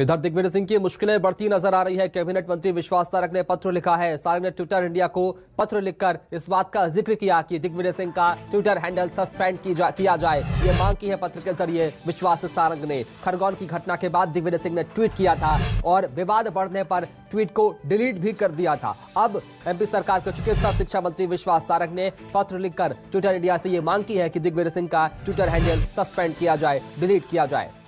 इधर दिग्विजय सिंह की मुश्किलें बढ़ती नजर आ रही है। कैबिनेट मंत्री विश्वास सारंग ने पत्र लिखा है। सारंग ने ट्विटर इंडिया को पत्र लिखकर इस बात का जिक्र किया कि दिग्विजय सिंह का ट्विटर हैंडल सस्पेंड किया जाए। ये मांग की है पत्र के जरिए विश्वास सारंग ने। खरगोन की घटना के बाद दिग्विजय सिंह ने ट्वीट किया था और विवाद बढ़ने पर ट्वीट को डिलीट भी कर दिया था। अब एमपी सरकार के चिकित्सा शिक्षा मंत्री विश्वास सारंग ने पत्र लिखकर ट्विटर इंडिया से ये मांग की है कि दिग्विजय सिंह का ट्विटर हैंडल सस्पेंड किया जाए, डिलीट किया जाए।